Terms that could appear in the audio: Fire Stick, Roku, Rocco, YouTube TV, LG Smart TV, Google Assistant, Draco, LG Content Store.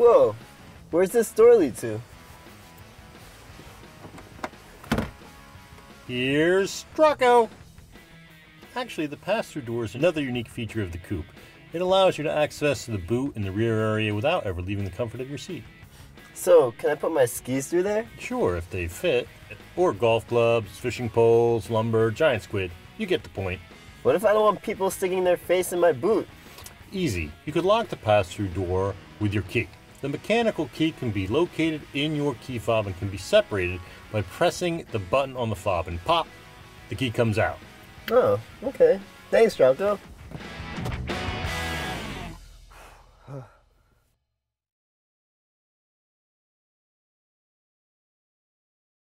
Whoa, where's this door lead to? Here's Draco! Actually, the pass-through door is another unique feature of the coupe. It allows you to access the boot and the rear area without ever leaving the comfort of your seat. So, can I put my skis through there? Sure, if they fit. Or golf clubs, fishing poles, lumber, giant squid. You get the point. What if I don't want people sticking their face in my boot? Easy. You could lock the pass-through door with your key. The mechanical key can be located in your key fob and can be separated by pressing the button on the fob, and pop, the key comes out. Oh, okay. Thanks, Rocco.